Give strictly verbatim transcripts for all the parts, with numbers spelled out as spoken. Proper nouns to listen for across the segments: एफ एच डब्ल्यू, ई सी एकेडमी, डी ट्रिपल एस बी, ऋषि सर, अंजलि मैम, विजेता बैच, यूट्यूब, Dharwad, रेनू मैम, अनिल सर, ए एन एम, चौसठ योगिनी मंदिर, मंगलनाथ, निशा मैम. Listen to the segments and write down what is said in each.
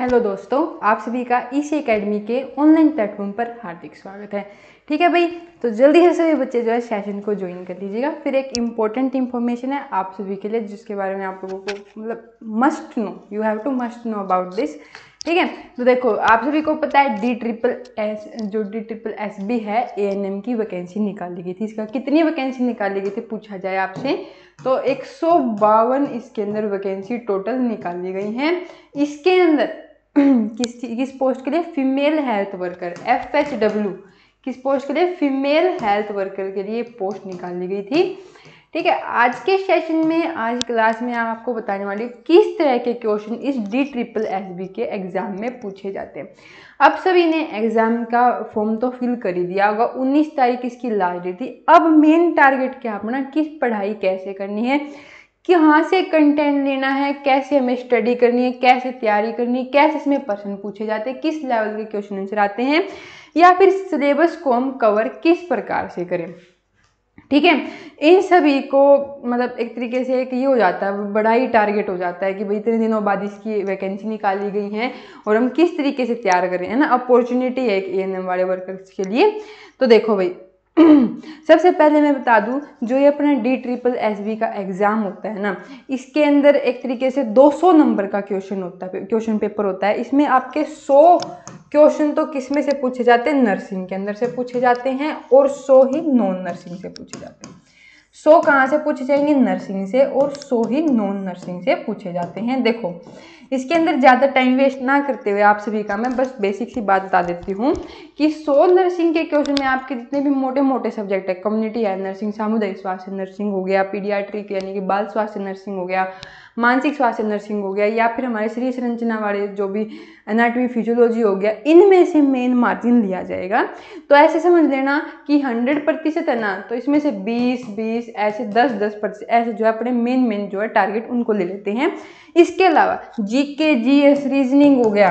Hello दोस्तों, आप सभी का ई सी एकेडमी के ऑनलाइन प्लेटफॉर्म पर हार्दिक स्वागत है। ठीक है भाई, तो जल्दी से सभी बच्चे जो है सेशन को ज्वाइन कर लीजिएगा। फिर एक इम्पोर्टेंट इन्फॉर्मेशन है आप सभी के लिए, जिसके बारे में आप लोगों को मतलब must know, you have to must know about this. ठीक है, तो देखो आप सभी को पता है डी ट्रिपल एस जो डी ट्रिपल एस बी है, ए एन एम की वैकेंसी निकाली गई थी। इसका कितनी वैकेंसी निकाली गई थी पूछा जाए आपसे, तो एक सौ बावन इसके अंदर वैकेंसी टोटल निकाली गई हैं। इसके अंदर किस किस पोस्ट के लिए? Female health worker, एफ एच डब्ल्यू। किस पोस्ट के लिए? फीमेल हेल्थ वर्कर के लिए पोस्ट निकाली गई थी। ठीक है, आज के सेशन में, आज क्लास में आपको बताने वाली हूँ किस तरह के क्वेश्चन इस डी ट्रिपल एस बी के एग्ज़ाम में पूछे जाते हैं। अब सभी ने एग्ज़ाम का फॉर्म तो फिल कर ही दिया होगा, उन्नीस तारीख इसकी लास्ट डेट थी। अब मेन टारगेट क्या अपना, किस पढ़ाई कैसे करनी है, कहाँ से कंटेंट लेना है, कैसे हमें स्टडी करनी है, कैसे तैयारी करनी है, कैसे इसमें प्रश्न पूछे जाते हैं, किस लेवल के क्वेश्चन आंसर आते हैं, या फिर सिलेबस को हम कवर किस प्रकार से करें। ठीक है, इन सभी को मतलब एक तरीके से एक ये हो जाता है, बड़ा ही टारगेट हो जाता है कि भाई इतने दिनों बाद इसकी वैकेंसी निकाली गई है और हम किस तरीके से तैयार करें, है ना। अपॉर्चुनिटी है एक ए एन एम वाले वर्कर्स के लिए। तो देखो भाई, सबसे पहले मैं बता दूं, जो ये अपना डी ट्रिपल एस बी का एग्ज़ाम होता है ना, इसके अंदर एक तरीके से दो सौ नंबर का क्वेश्चन होता है, क्वेश्चन पेपर होता है। इसमें आपके सौ क्वेश्चन तो किस में से पूछे जाते हैं, नर्सिंग के अंदर से पूछे जाते हैं, और सौ ही नॉन नर्सिंग से पूछे जाते हैं। सौ कहाँ से पूछे जाएंगे? नर्सिंग से, और सौ ही नॉन नर्सिंग से पूछे जाते हैं। देखो इसके अंदर ज़्यादा टाइम वेस्ट ना करते हुए आप सभी का मैं बस बेसिक सी बात बता देती हूँ कि सौ नर्सिंग के क्वेश्चन में आपके जितने भी मोटे मोटे सब्जेक्ट है, कम्युनिटी है नर्सिंग, सामुदायिक स्वास्थ्य नर्सिंग हो गया, पीडियाट्रिक यानी कि बाल स्वास्थ्य नर्सिंग हो गया, मानसिक स्वास्थ्य नर्सिंग हो गया, या फिर हमारे शरीर संरचना वाले जो भी एनाटॉमी फिजियोलॉजी हो गया, इनमें से मेन मार्जिन लिया जाएगा। तो ऐसे समझ लेना कि हंड्रेड प्रतिशत है ना, तो इसमें से बीस बीस ऐसे दस दस प्रतिशत ऐसे जो है अपने मेन मेन जो है टारगेट उनको ले लेते हैं। इसके अलावा जीके, जीएस, रीजनिंग हो गया,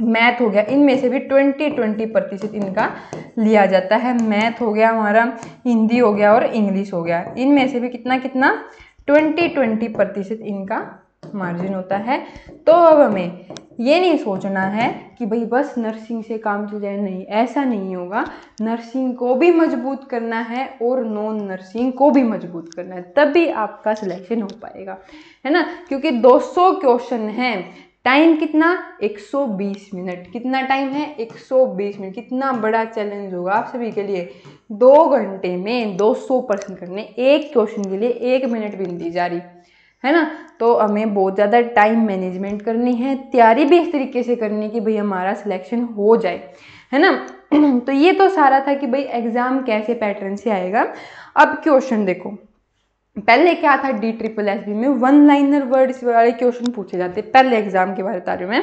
मैथ हो गया, इनमें से भी बीस बीस प्रतिशत इनका लिया जाता है। मैथ हो गया हमारा, हिंदी हो गया और इंग्लिश हो गया, इनमें से भी कितना कितना बीस बीस प्रतिशत इनका मार्जिन होता है। तो अब हमें ये नहीं सोचना है कि भाई बस नर्सिंग से काम चल जाए, नहीं, ऐसा नहीं होगा। नर्सिंग को भी मजबूत करना है और नॉन नर्सिंग को भी मजबूत करना है, तभी आपका सिलेक्शन हो पाएगा, है ना। क्योंकि दो सौ क्वेश्चन हैं, टाइम कितना एक सौ बीस मिनट, कितना टाइम है एक सौ बीस मिनट। कितना बड़ा चैलेंज होगा आप सभी के लिए, दो घंटे में दो सौ प्रश्न करने, एक क्वेश्चन के लिए एक मिनट भी नहीं दी जा रही है ना। तो हमें बहुत ज़्यादा टाइम मैनेजमेंट करनी है, तैयारी भी इस तरीके से करनी कि भाई हमारा सिलेक्शन हो जाए, है ना। तो ये तो सारा था कि भाई एग्ज़ाम कैसे पैटर्न से आएगा। अब क्वेश्चन देखो, पहले क्या था डी ट्रिपल एस बी में, वन लाइनर वर्ड्स वाले क्वेश्चन पूछे जाते। पहले एग्जाम के बारे में बता रही हूँ मैं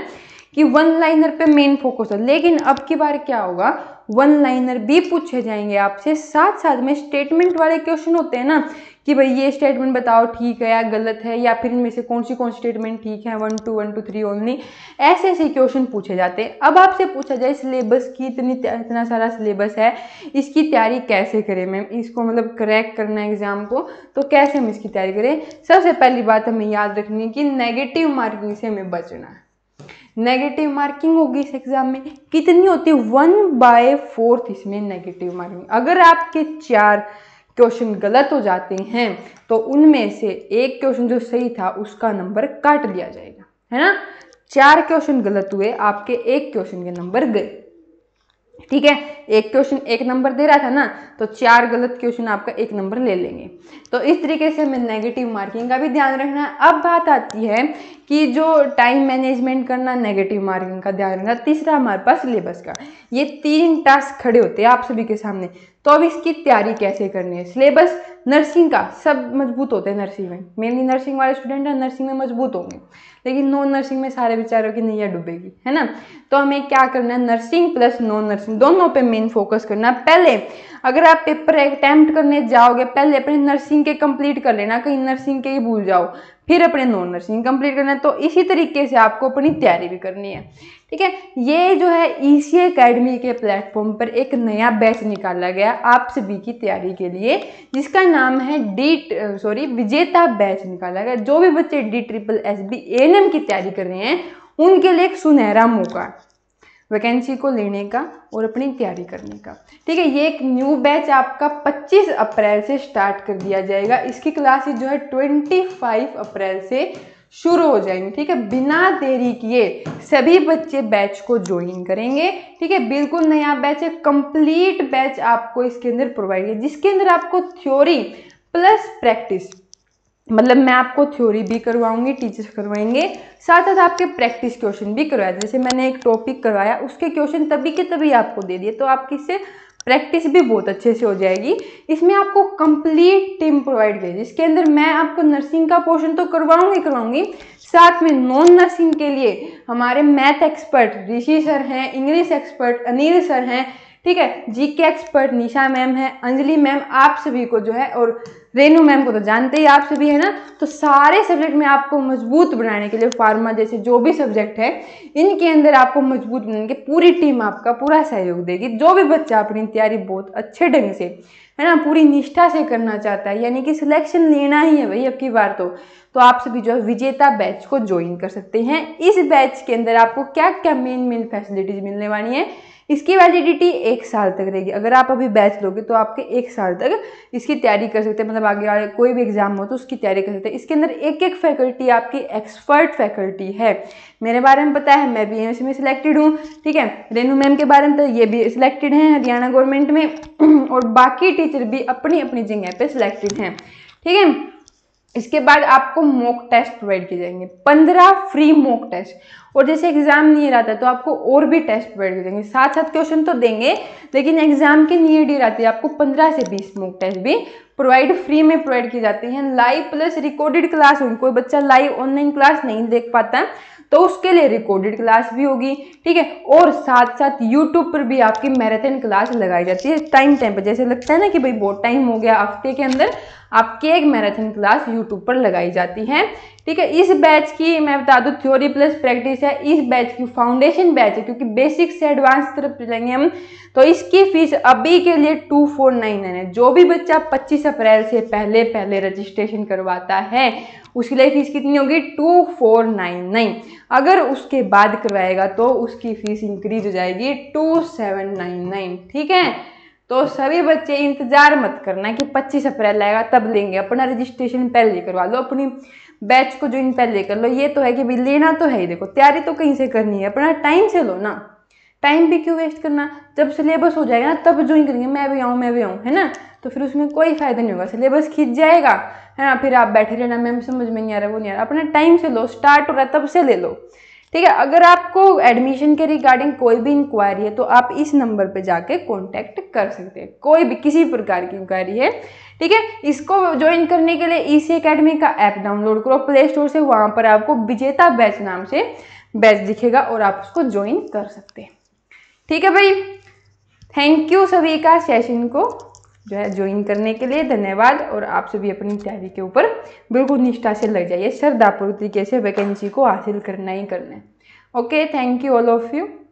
कि वन लाइनर पे मेन फोकस है, लेकिन अब की बार क्या होगा, वन लाइनर भी पूछे जाएंगे आपसे, साथ साथ में स्टेटमेंट वाले क्वेश्चन होते हैं ना कि भाई ये स्टेटमेंट बताओ ठीक है या गलत है, या फिर इनमें से कौन सी कौन सी स्टेटमेंट ठीक है, one two one two three only, ऐसे ऐसे क्वेश्चन पूछे जाते हैं। अब आपसे पूछा जाए सिलेबस की, इतनी इतना सारा सिलेबस है, इसकी तैयारी कैसे करें मैम, इसको मतलब क्रैक करना है एग्ज़ाम को, तो कैसे हम इसकी तैयारी करें। सबसे पहली बात हमें याद रखनी है कि नेगेटिव मार्किंग से हमें बचना है। नेगेटिव मार्किंग होगी इस एग्ज़ाम में, कितनी होती है? वन बाय फोर्थ इसमें नेगेटिव मार्किंग। अगर आपके चार क्वेश्चन गलत हो जाते हैं तो उनमें से एक क्वेश्चन जो सही था उसका नंबर काट लिया जाएगा, है ना। चार क्वेश्चन गलत हुए, आपके एक क्वेश्चन के नंबर गए। ठीक है, एक क्वेश्चन एक नंबर दे रहा था ना, तो चार गलत क्वेश्चन आपका एक नंबर ले लेंगे। तो इस तरीके से हमें नेगेटिव मार्किंग का भी ध्यान रखना है। अब बात आती है कि जो टाइम मैनेजमेंट करना, नेगेटिव मार्किंग का ध्यान रखना, तीसरा हमारे पास सिलेबस का। ये तीन टास्क खड़े होते हैं आप सभी के सामने, तो अब इसकी तैयारी कैसे करनी है। सिलेबस नर्सिंग का सब मजबूत होते हैं, नर्सिंग में मेनली नर्सिंग वाले स्टूडेंट हैं, नर्सिंग में मजबूत होंगे, लेकिन नॉन नर्सिंग में सारे बेचारों की नैया डूबेगी, है ना। तो हमें क्या करना है, नर्सिंग प्लस नॉन नर्सिंग दोनों पे मेन फोकस करना। पहले अगर आप पेपर अटैम्प्ट करने जाओगे, पहले अपने नर्सिंग के कंप्लीट कर लेना, कहीं नर्सिंग के ही भूल जाओ, फिर अपने नॉन नर्सिंग कंप्लीट करना है। तो इसी तरीके से आपको अपनी तैयारी भी करनी है। ठीक है, ये जो है ई सी एकेडमी के प्लेटफॉर्म पर एक नया बैच निकाला गया आप सभी की तैयारी के लिए, जिसका नाम है डी सॉरी विजेता बैच निकाला गया। जो भी बच्चे डी ट्रिपल एस बी ए एन एम की तैयारी कर रहे हैं उनके लिए एक सुनहरा मौका है वैकेंसी को लेने का और अपनी तैयारी करने का। ठीक है, ये एक न्यू बैच आपका पच्चीस अप्रैल से स्टार्ट कर दिया जाएगा। इसकी क्लासेस जो है पच्चीस अप्रैल से शुरू हो जाएंगी। ठीक है, बिना देरी किए सभी बच्चे बैच को ज्वाइन करेंगे। ठीक है, बिल्कुल नया बैच है, कंप्लीट बैच आपको इसके अंदर प्रोवाइड है, जिसके अंदर आपको थ्योरी प्लस प्रैक्टिस, मतलब मैं आपको थ्योरी भी करवाऊंगी, टीचर्स करवाएंगे, साथ साथ आपके प्रैक्टिस क्वेश्चन भी करवाया। जैसे मैंने एक टॉपिक करवाया उसके क्वेश्चन तभी के तभी आपको दे दिए, तो आपकी इससे प्रैक्टिस भी बहुत अच्छे से हो जाएगी। इसमें आपको कंप्लीट टीम प्रोवाइड करेगी, जिसके अंदर मैं आपको नर्सिंग का पोर्शन तो करवाऊंगी करवाऊंगी साथ में नॉन नर्सिंग के लिए हमारे मैथ एक्सपर्ट ऋषि सर हैं, इंग्लिश एक्सपर्ट अनिल सर हैं, ठीक है, जीके एक्सपर्ट निशा मैम है, अंजलि मैम, आप सभी को जो है, और रेनू मैम को तो जानते ही आप सभी है ना। तो सारे सब्जेक्ट में आपको मजबूत बनाने के लिए फार्मा जैसे जो भी सब्जेक्ट है इनके अंदर आपको मजबूत बनाने के पूरी टीम आपका पूरा सहयोग देगी। जो भी बच्चा अपनी तैयारी बहुत अच्छे ढंग से है ना पूरी निष्ठा से करना चाहता है, यानी कि सिलेक्शन लेना ही है भाई अब की बार, तो तो आप सभी जो है विजेता बैच को ज्वाइन कर सकते हैं। इस बैच के अंदर आपको क्या क्या मेन मेन फैसिलिटीज मिलने वाली हैं, इसकी वैलिडिटी एक साल तक रहेगी। अगर आप अभी बैच लोगे तो आपके एक साल तक इसकी तैयारी कर सकते हैं, मतलब आगे वाले कोई भी एग्जाम हो तो उसकी तैयारी कर सकते हैं। इसके अंदर एक एक फैकल्टी आपकी एक्सपर्ट फैकल्टी है। मेरे बारे में पता है, मैं भी इसमें सिलेक्टेड हूँ। ठीक है, रेनू मैम के बारे में तो ये भी सिलेक्टेड हैं हरियाणा गवर्नमेंट में, और बाकी टीचर भी अपनी अपनी जगह पर सिलेक्टेड हैं। ठीक है, इसके बाद आपको मॉक टेस्ट प्रोवाइड किए जाएंगे, पंद्रह फ्री मॉक टेस्ट, और जैसे एग्जाम नहीं रहता तो आपको और भी टेस्ट प्रोवाइड किए जाएंगे। साथ साथ क्वेश्चन तो देंगे लेकिन एग्जाम के नीड ही रहती है, आपको पंद्रह से बीस मॉक टेस्ट भी प्रोवाइड फ्री में प्रोवाइड किए जाते हैं। लाइव प्लस रिकॉर्डेड क्लास होगी, कोई बच्चा लाइव ऑनलाइन क्लास नहीं देख पाता तो उसके लिए रिकॉर्डेड क्लास भी होगी। ठीक है, और साथ साथ यूट्यूब पर भी आपकी मैराथन क्लास लगाई जाती है टाइम टाइम पर। जैसे लगता है ना कि भाई बहुत टाइम हो गया, हफ्ते के अंदर आपकी एक मैराथन क्लास यूट्यूब पर लगाई जाती है। ठीक है, इस बैच की मैं बता दूं थ्योरी प्लस प्रैक्टिस है, इस बैच की फाउंडेशन बैच है, क्योंकि बेसिक से एडवांस तरफ चलेंगे हम, तो इसकी फीस अभी के लिए टू फोर नाइन नाइन है। जो भी बच्चा पच्चीस अप्रैल से पहले पहले रजिस्ट्रेशन करवाता है उसके लिए फीस कितनी होगी, टू फोर नाइन नाइन। अगर उसके बाद करवाएगा तो उसकी फीस इंक्रीज हो जाएगी टू सेवन नाइन नाइन। ठीक है, तो सभी बच्चे इंतजार मत करना कि पच्चीस अप्रैल आएगा तब लेंगे, अपना रजिस्ट्रेशन पहले करवा लो, अपनी बैच को ज्वाइन पहले कर लो। ये तो है कि भी लेना तो है ही, देखो तैयारी तो कहीं से करनी है, अपना टाइम से लो ना, टाइम भी क्यों वेस्ट करना, जब सिलेबस हो जाएगा ना तब ज्वाइन करेंगे, मैं भी आऊँ मैं भी आऊँ है ना, तो फिर उसमें कोई फायदा नहीं होगा, सिलेबस खींच जाएगा है ना, फिर आप बैठे रहना मैम समझ में नहीं आ रहा वो नहीं आ रहा। अपना टाइम से लो, स्टार्ट हो रहा तब से ले लो। ठीक है, अगर आपको एडमिशन के रिगार्डिंग कोई भी इंक्वायरी है तो आप इस नंबर पे जाके कांटेक्ट कर सकते हैं, कोई भी किसी प्रकार की इंक्वायरी है। ठीक है, इसको ज्वाइन करने के लिए ई सी एकेडमी का ऐप डाउनलोड करो प्ले स्टोर से, वहाँ पर आपको विजेता बैच नाम से बैच दिखेगा और आप उसको ज्वाइन कर सकते हैं। ठीक है भाई, थैंक यू सभी का सेशन को जो है ज्वाइन करने के लिए, धन्यवाद। और आप सभी अपनी तैयारी के ऊपर बिल्कुल निष्ठा से लग जाइए, श्रद्धापूर्वक तरीके से वैकेंसी को हासिल करना ही करना है। Okay, thank you all of you.